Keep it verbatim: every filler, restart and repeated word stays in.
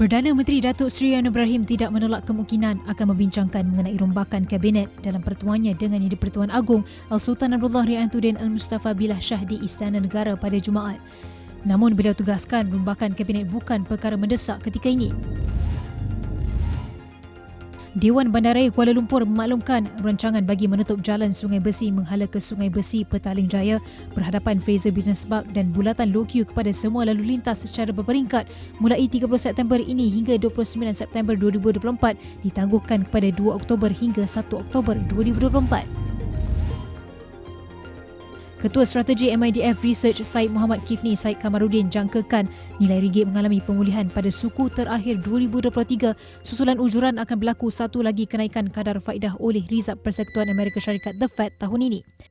Perdana Menteri Dato' Seri Anwar Ibrahim tidak menolak kemungkinan akan membincangkan mengenai rombakan kabinet dalam pertemuannya dengan Yang di-Pertuan Agong Al-Sultan Abdullah Ri'ayatuddin Al-Mustafa Bilah Syah di Istana Negara pada Jumaat. Namun beliau tegaskan rombakan kabinet bukan perkara mendesak ketika ini. Dewan Bandaraya Kuala Lumpur memaklumkan rancangan bagi menutup jalan Sungai Besi menghala ke Sungai Besi Petaling Jaya, berhadapan Fraser Business Park dan bulatan Logio kepada semua lalu lintas secara berperingkat mulai tiga puluh September ini hingga dua puluh sembilan September dua ribu dua puluh empat ditangguhkan kepada dua Oktober hingga satu Oktober dua ribu dua puluh empat. Ketua Strategi M I D F Research Syed Muhammad Kifni Syed Kamaruddin jangkakan nilai ringgit mengalami pemulihan pada suku terakhir dua ribu dua puluh tiga. Susulan ujuran akan berlaku satu lagi kenaikan kadar faedah oleh Rizab Persekutuan Amerika Syarikat The Fed tahun ini.